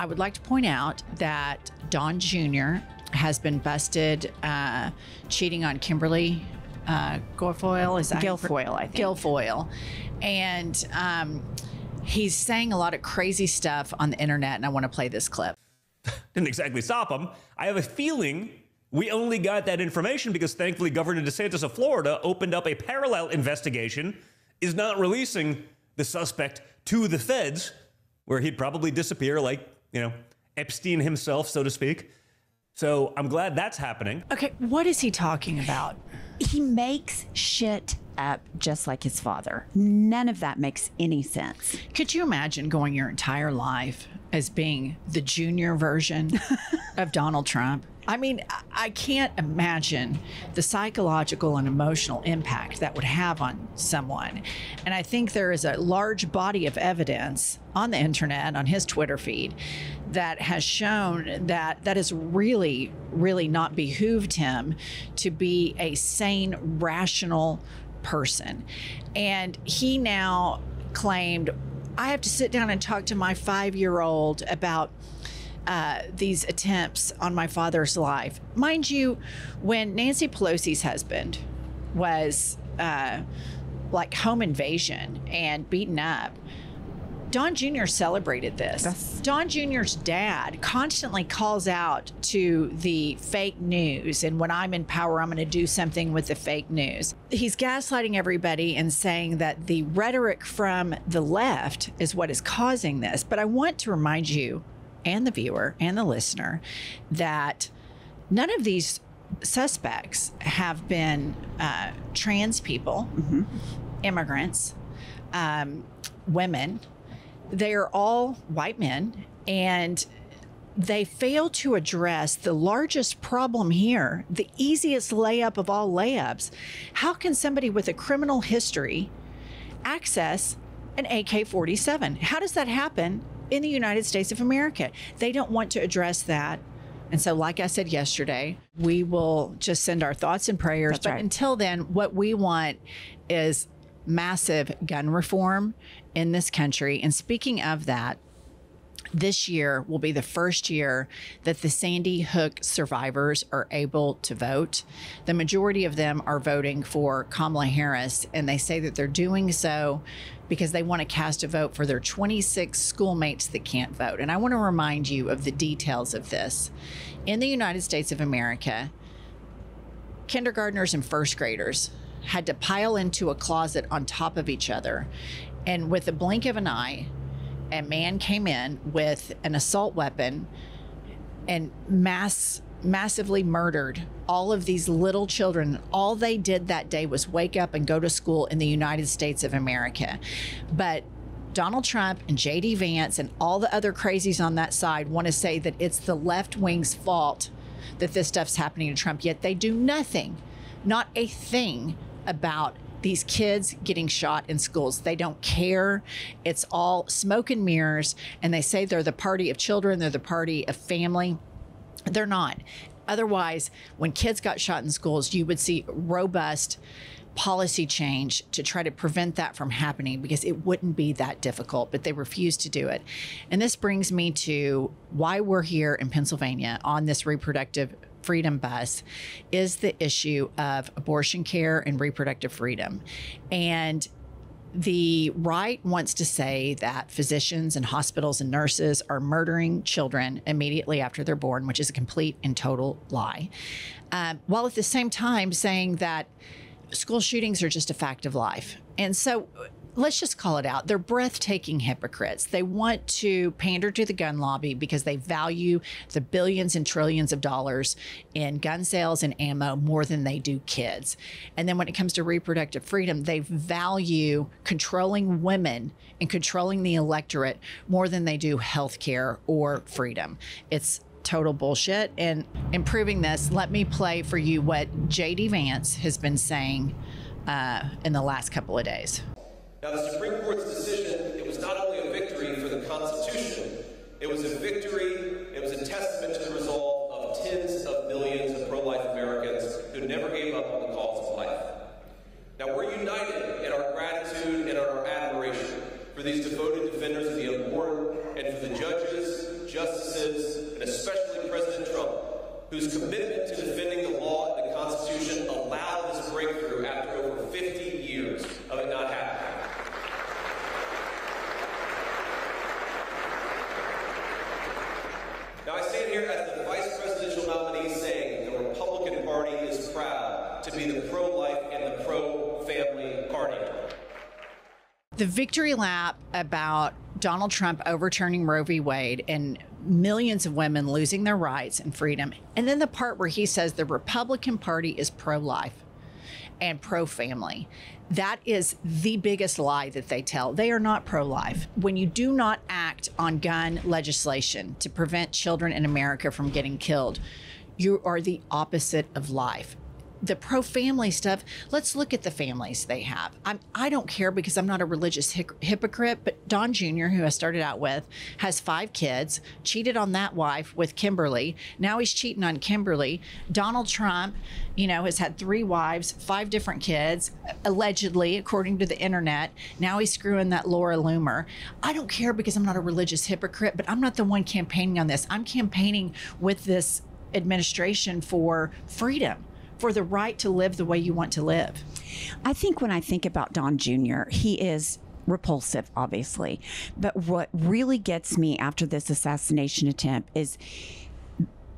I would like to point out that Don Jr. has been busted cheating on Kimberly Guilfoyle. Is that Guilfoyle? I think Guilfoyle, and he's saying a lot of crazy stuff on the internet. And I want to play this clip. Didn't exactly stop him. I have a feeling we only got that information because thankfully Governor DeSantis of Florida opened up a parallel investigation, is not releasing the suspect to the feds, where he'd probably disappear like, you know, Epstein himself, so to speak. So I'm glad that's happening. Okay, what is he talking about? He makes shit up just like his father. None of that makes any sense. Could you imagine going your entire life as being the junior version of Donald Trump? I mean, I can't imagine the psychological and emotional impact that would have on someone. And I think there is a large body of evidence on the internet, on his Twitter feed, that has shown that that has really, really not behooved him to be a sane, rational person. And he now claimed, I have to sit down and talk to my 5-year-old about these attempts on my father's life. Mind you, when Nancy Pelosi's husband was like home invasion and beaten up, Don Jr. celebrated this. Yes. Don Jr.'s dad constantly calls out to the fake news. And when I'm in power, I'm going to do something with the fake news. He's gaslighting everybody and saying that the rhetoric from the left is what is causing this. But I want to remind you and the viewer and the listener that none of these suspects have been trans people, mm-hmm. immigrants, women. They are all white men, and they fail to address the largest problem here, the easiest layup of all layups. How can somebody with a criminal history access an AK-47? How does that happen in the United States of America? They don't want to address that. And so, like I said yesterday, we will just send our thoughts and prayers. That's right. But until then, what we want is massive gun reform in this country. And speaking of that, this year will be the first year that the Sandy Hook survivors are able to vote. The majority of them are voting for Kamala Harris, and they say that they're doing so because they want to cast a vote for their 26 schoolmates that can't vote. And I want to remind you of the details of this. In the United States of America, kindergartners and first graders had to pile into a closet on top of each other. And with a blink of an eye, a man came in with an assault weapon and massively murdered all of these little children. All they did that day was wake up and go to school in the United States of America. But Donald Trump and JD Vance and all the other crazies on that side want to say that it's the left wing's fault that this stuff's happening to Trump, yet they do nothing, not a thing about these kids getting shot in schools. They don't care. It's all smoke and mirrors. And they say they're the party of children. They're the party of family. They're not. Otherwise, when kids got shot in schools, you would see robust policy change to try to prevent that from happening, because it wouldn't be that difficult, but they refuse to do it. And this brings me to why we're here in Pennsylvania on this reproductive freedom bus, is the issue of abortion care and reproductive freedom. And the right wants to say that physicians and hospitals and nurses are murdering children immediately after they're born, which is a complete and total lie. While at the same time saying that school shootings are just a fact of life. And so let's just call it out. They're breathtaking hypocrites. They want to pander to the gun lobby because they value the billions and trillions of dollars in gun sales and ammo more than they do kids. And then when it comes to reproductive freedom, they value controlling women and controlling the electorate more than they do healthcare or freedom. It's total bullshit. And in proving this, let me play for you what JD Vance has been saying in the last couple of days. Now, the Supreme Court's decision, it was not only a victory for the Constitution, it was a victory, it was a testament to the resolve of tens of millions of pro-life Americans who never gave up on the cause of life. Now, we're united in our gratitude and our admiration for these devoted defenders of the unborn and for the judges, justice, especially President Trump, whose commitment to defending the law and the Constitution allowed this breakthrough after over 50 years of it not happening. Now, I stand here as the vice presidential nominee saying the Republican Party is proud to be the pro-life and the pro-family party. The victory lap about Donald Trump overturning Roe v. Wade and millions of women losing their rights and freedom. And then the part where he says the Republican Party is pro-life and pro-family. That is the biggest lie that they tell. They are not pro-life. When you do not act on gun legislation to prevent children in America from getting killed, you are the opposite of life. The pro-family stuff, let's look at the families they have. I don't care because I'm not a religious hypocrite, but Don Jr., who I started out with, has 5 kids, cheated on that wife with Kimberly. Now he's cheating on Kimberly. Donald Trump, you know, has had 3 wives, 5 different kids, allegedly, according to the internet. Now he's screwing that Laura Loomer. I don't care because I'm not a religious hypocrite, but I'm not the one campaigning on this. I'm campaigning with this administration for freedom, for the right to live the way you want to live. I think when I think about Don Jr., he is repulsive, obviously. But what really gets me after this assassination attempt is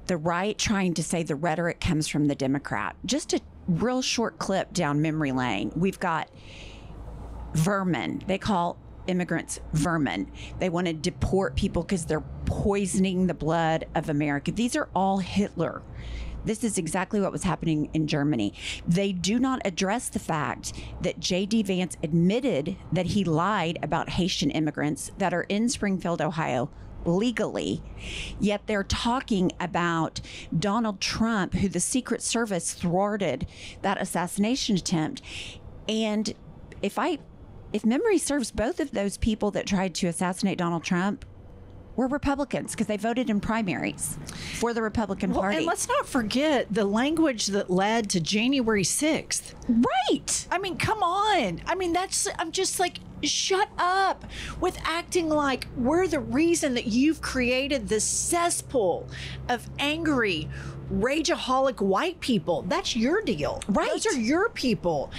the right trying to say the rhetoric comes from the Democrat. Just a real short clip down memory lane. We've got vermin. They call immigrants vermin. They want to deport people because they're poisoning the blood of America. These are all Hitler. This is exactly what was happening in Germany. They do not address the fact that JD Vance admitted that he lied about Haitian immigrants that are in Springfield, Ohio, legally, yet they're talking about Donald Trump, who the Secret Service thwarted that assassination attempt. And if memory serves, both of those people that tried to assassinate Donald Trump were Republicans because they voted in primaries for the Republican Party. And let's not forget the language that led to January 6th. Right. I mean, come on. I mean, I'm just like, shut up with acting like we're the reason that you've created this cesspool of angry, rageaholic white people. That's your deal. Right. Those are your people.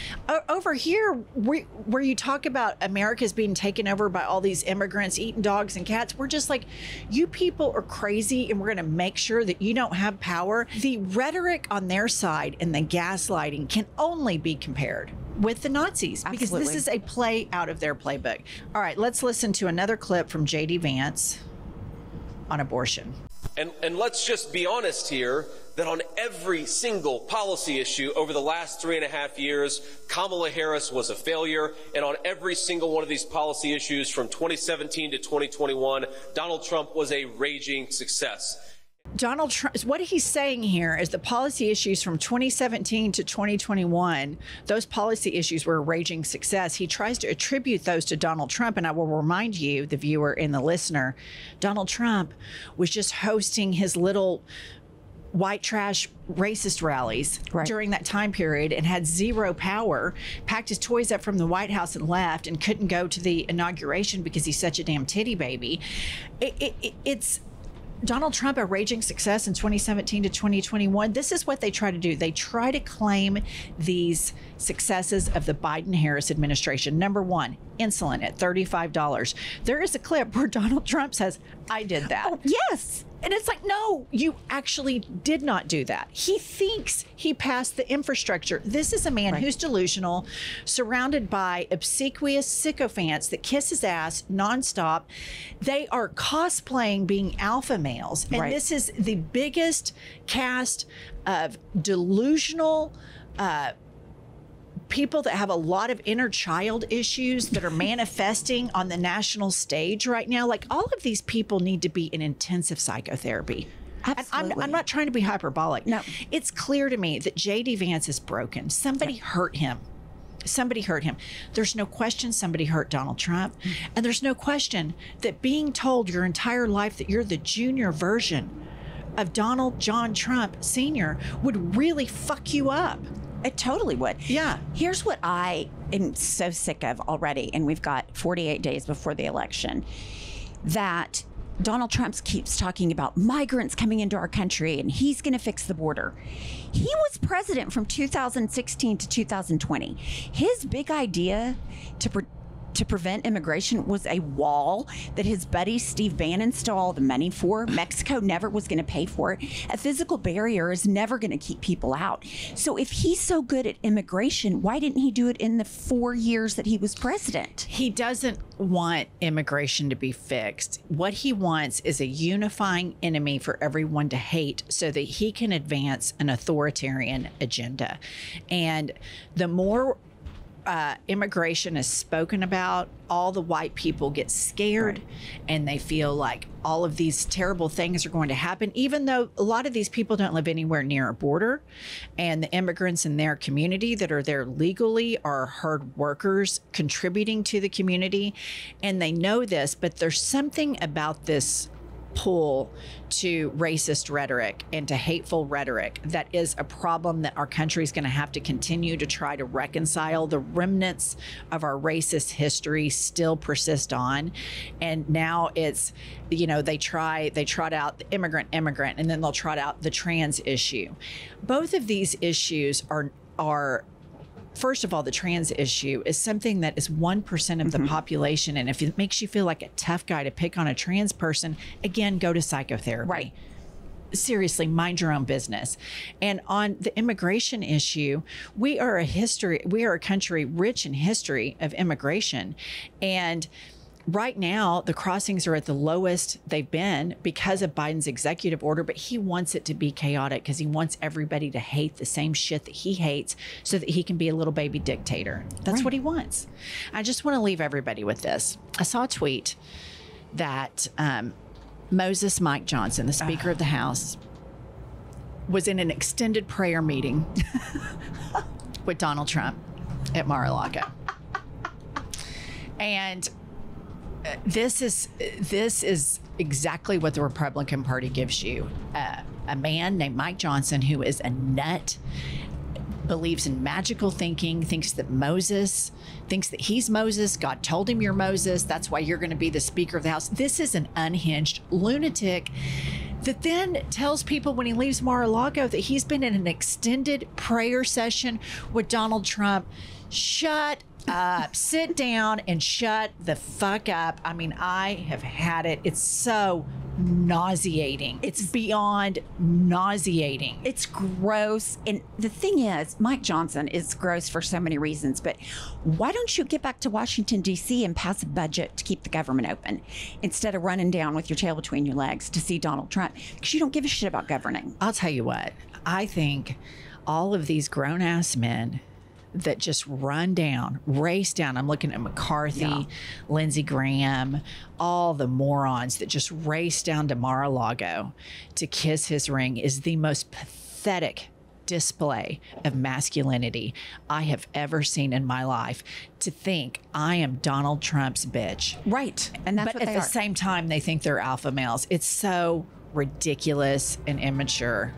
Over here, where you talk about America's being taken over by all these immigrants eating dogs and cats, we're just like, you people are crazy and we're going to make sure that you don't have power. The rhetoric on their side and the gaslighting can only be compared with the Nazis, because Absolutely. This is a play out of their playbook. All right, let's listen to another clip from J.D. Vance on abortion. And let's just be honest here that on every single policy issue over the last 3.5 years, Kamala Harris was a failure. And on every single one of these policy issues from 2017 to 2021, Donald Trump was a raging success. Donald Trump, what he's saying here is the policy issues from 2017 to 2021, those policy issues were a raging success. He tries to attribute those to Donald Trump. And I will remind you, the viewer and the listener, Donald Trump was just hosting his little white trash racist rallies during that time period and had zero power, packed his toys up from the White House and left and couldn't go to the inauguration because he's such a damn titty baby. It's Donald Trump, a raging success in 2017 to 2021. This is what they try to do. They try to claim these successes of the Biden-Harris administration. Number 1, insulin at $35. There is a clip where Donald Trump says, I did that. Oh, yes. And it's like, no, you actually did not do that. He thinks he passed the infrastructure. This is a man who's delusional, surrounded by obsequious sycophants that kiss his ass nonstop. They are cosplaying being alpha males. And this is the biggest cast of delusional people that have a lot of inner child issues that are manifesting on the national stage right now. Like, all of these people need to be in intensive psychotherapy. Absolutely. I'm not trying to be hyperbolic. No. It's clear to me that J.D. Vance is broken. Somebody hurt him. Somebody hurt him. There's no question somebody hurt Donald Trump. And there's no question that being told your entire life that you're the junior version of Donald John Trump Sr. would really fuck you up. It totally would. Yeah. Here's what I am so sick of already, and we've got 48 days before the election, that Donald Trump keeps talking about migrants coming into our country and he's going to fix the border. He was president from 2016 to 2020. His big idea to prevent immigration was a wall that his buddy Steve Bannon stole all the money for. Mexico never was going to pay for it. A physical barrier is never going to keep people out. So if he's so good at immigration, why didn't he do it in the 4 years that he was president? He doesn't want immigration to be fixed. What he wants is a unifying enemy for everyone to hate so that he can advance an authoritarian agenda. And the more immigration is spoken about, all the white people get scared, right, and they feel like all of these terrible things are going to happen, even though a lot of these people don't live anywhere near a border, and the immigrants in their community that are there legally are hard workers contributing to the community, and they know this, but there's something about this pull to racist rhetoric and to hateful rhetoric that is a problem that our country is going to have to continue to try to reconcile. The remnants of our racist history still persist on, and now it's, you know, they trot out the immigrant, and then they'll trot out the trans issue. Both of these issues are first of all, the trans issue is something that is 1% of the population. And if it makes you feel like a tough guy to pick on a trans person, again, go to psychotherapy. Right. Seriously, mind your own business. And on the immigration issue, we are a country rich in history of immigration. And right now, the crossings are at the lowest they've been because of Biden's executive order, but he wants it to be chaotic because he wants everybody to hate the same shit that he hates so that he can be a little baby dictator. That's right. What he wants. I just want to leave everybody with this. I saw a tweet that Mike Johnson, the Speaker of the House, was in an extended prayer meeting with Donald Trump at Mar-a-Lago. And this is exactly what the Republican Party gives you. A man named Mike Johnson, who is a nut, believes in magical thinking, thinks that he's Moses. God told him you're Moses. That's why you're going to be the Speaker of the House. This is an unhinged lunatic that then tells people when he leaves Mar-a-Lago that he's been in an extended prayer session with Donald Trump. Shut up, sit down and shut the fuck up. I mean, I have had it. It's so nauseating. It's beyond nauseating. It's gross. And the thing is, Mike Johnson is gross for so many reasons, but why don't you get back to Washington, D.C. and pass a budget to keep the government open instead of running down with your tail between your legs to see Donald Trump? Because you don't give a shit about governing. I'll tell you what, I think all of these grown-ass men that just run down, race down. I'm looking at McCarthy, Lindsey Graham, all the morons that just race down to Mar-a-Lago to kiss his ring is the most pathetic display of masculinity I have ever seen in my life. To think I am Donald Trump's bitch. Right. And that's but at the same time, they think they're alpha males. It's so ridiculous and immature.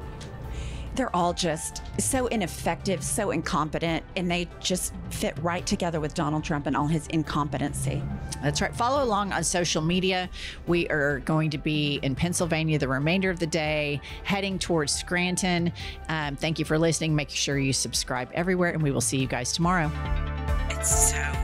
They're all just so ineffective, so incompetent, and they just fit right together with Donald Trump and all his incompetency. That's right. Follow along on social media. We are going to be in Pennsylvania the remainder of the day, heading towards Scranton. Thank you for listening. Make sure you subscribe everywhere, and we will see you guys tomorrow. It's so